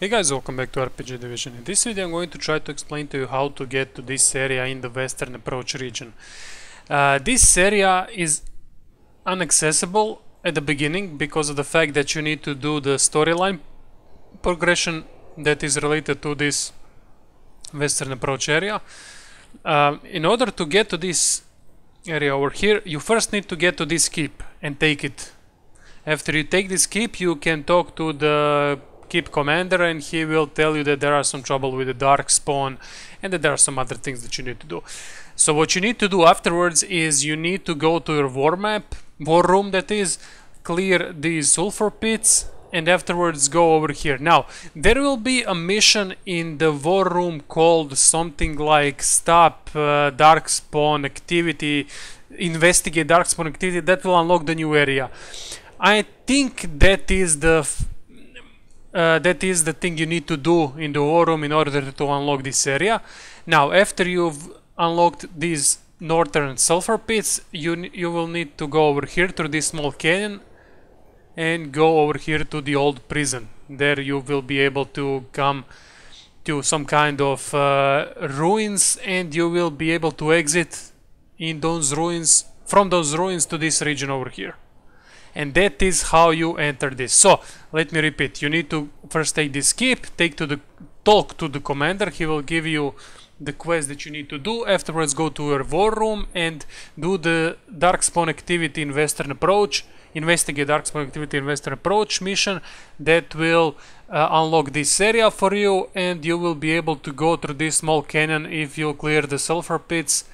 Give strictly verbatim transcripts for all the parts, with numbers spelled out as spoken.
Hey guys, welcome back to R P G Division. In this video I'm going to try to explain to you how to get to this area in the Western Approach region. Uh, this area is inaccessible at the beginning because of the fact that you need to do the storyline progression that is related to this Western Approach area. Um, in order to get to this area over here, you first need to get to this keep and take it. After you take this keep, you can talk to the keep commander and he will tell you that there are some trouble with the dark spawn and that there are some other things that you need to do. So what you need to do afterwards is you need to go to your war map, war room that is, clear these sulfur pits and afterwards go over here. Now there will be a mission in the war room called something like stop uh, dark spawn activity, investigate dark spawn activity, that will unlock the new area. I think that is the Uh, that is the thing you need to do in the war room in order to unlock this area. Now, after you've unlocked these northern sulfur pits, you you will need to go over here through this small canyon and go over here to the old prison. There you will be able to come to some kind of uh, ruins, and you will be able to exit in those ruins, from those ruins to this region over here. And that is how you enter this. So let me repeat, you need to first take this keep, take to the talk to the commander, he will give you the quest that you need to do. Afterwards go to your war room and do the darkspawn activity in Western Approach, investigate darkspawn activity in Western Approach mission that will uh, unlock this area for you, and you will be able to go through this small canyon if you clear the sulfur pits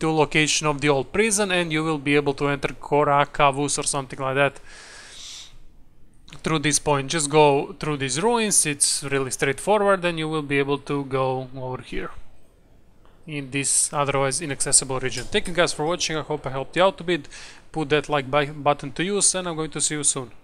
to location of the old prison, and you will be able to enter Korakavus or something like that through this point. Just go through these ruins, it's really straightforward, and you will be able to go over here in this otherwise inaccessible region. Thank you guys for watching, I hope I helped you out a bit. Put that like button to use and I'm going to see you soon.